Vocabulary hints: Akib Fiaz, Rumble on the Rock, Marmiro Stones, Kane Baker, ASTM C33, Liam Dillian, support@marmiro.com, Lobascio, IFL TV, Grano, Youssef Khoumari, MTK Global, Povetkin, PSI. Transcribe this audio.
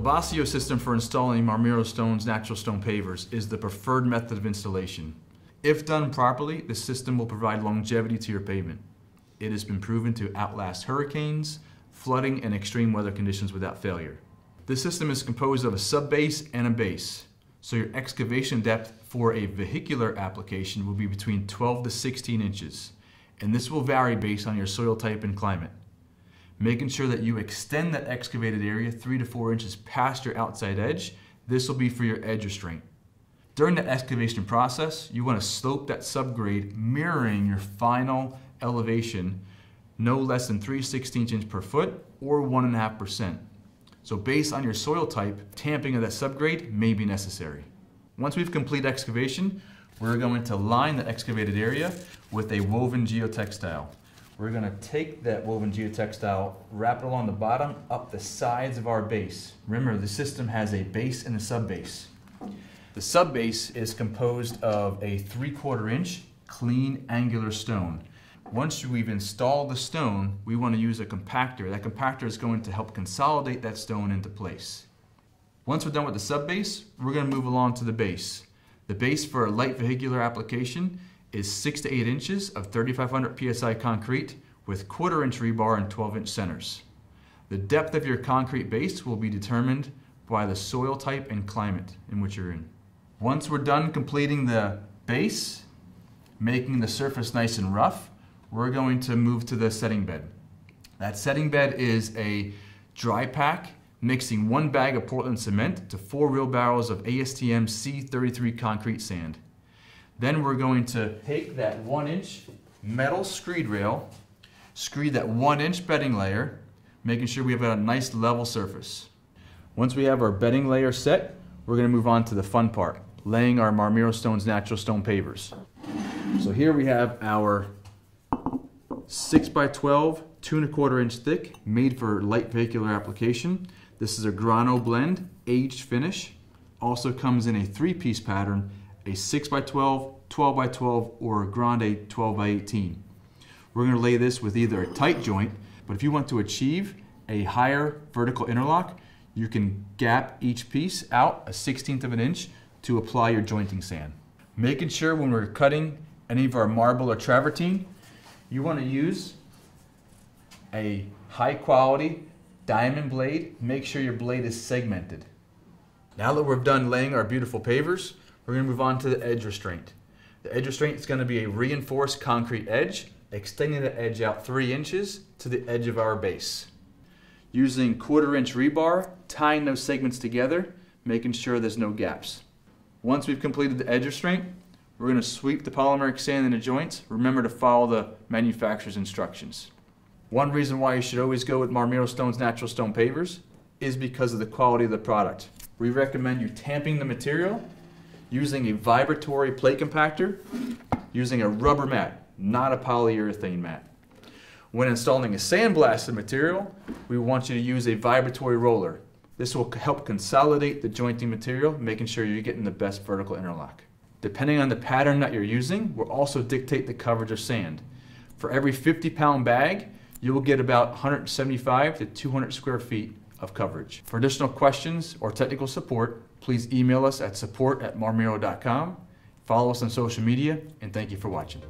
Lobascio system for installing Marmiro Stones natural stone pavers is the preferred method of installation. If done properly, the system will provide longevity to your pavement. It has been proven to outlast hurricanes, flooding, and extreme weather conditions without failure. This system is composed of a subbase and a base, so your excavation depth for a vehicular application will be between 12 to 16 inches, and this will vary based on your soil type and climate. Making sure that you extend that excavated area 3 to 4 inches past your outside edge, this will be for your edge restraint. During the excavation process, you want to slope that subgrade mirroring your final elevation no less than 3/16 inch per foot or 1.5%. So based on your soil type, tamping of that subgrade may be necessary. Once we've completed excavation, we're going to line the excavated area with a woven geotextile. We're going to take that woven geotextile, wrap it along the bottom, up the sides of our base. Remember, the system has a base and a subbase. The subbase is composed of a 3/4 inch clean angular stone. Once we've installed the stone, we want to use a compactor. That compactor is going to help consolidate that stone into place. Once we're done with the subbase, we're going to move along to the base. The base for a light vehicular application is 6 to 8 inches of 3,500 PSI concrete with 1/4 inch rebar and 12 inch centers. The depth of your concrete base will be determined by the soil type and climate in which you're in. Once we're done completing the base, making the surface nice and rough, we're going to move to the setting bed. That setting bed is a dry pack, mixing 1 bag of Portland cement to 4 wheelbarrows of ASTM C33 concrete sand. Then we're going to take that 1 inch metal screed rail, screed that 1 inch bedding layer, making sure we have a nice level surface. Once we have our bedding layer set, we're going to move on to the fun part, laying our Marmiro Stones natural stone pavers. So here we have our 6x12, 2 1/4 inch thick, made for light vehicular application. This is a Grano blend, aged finish. Also comes in a 3-piece pattern, a 6x12, 12x12, or a grande 12x18. We're going to lay this with either a tight joint, but if you want to achieve a higher vertical interlock, you can gap each piece out 1/16 inch to apply your jointing sand. Making sure when we're cutting any of our marble or travertine, you want to use a high quality diamond blade. Make sure your blade is segmented. Now that we're done laying our beautiful pavers, we're going to move on to the edge restraint. The edge restraint is going to be a reinforced concrete edge, extending the edge out 3 inches to the edge of our base. Using 1/4 inch rebar, tying those segments together, making sure there's no gaps. Once we've completed the edge restraint, we're going to sweep the polymeric sand into joints. Remember to follow the manufacturer's instructions. One reason why you should always go with Marmiro Stones natural stone pavers is because of the quality of the product. We recommend you tamping the material using a vibratory plate compactor, using a rubber mat, not a polyurethane mat. When installing a sandblasted material, we want you to use a vibratory roller. This will help consolidate the jointing material, making sure you're getting the best vertical interlock. Depending on the pattern that you're using, will also dictate the coverage of sand. For every 50-pound bag, you will get about 175 to 200 square feet of coverage. For additional questions or technical support, please email us at support@marmiro.com. Follow us on social media, and thank you for watching.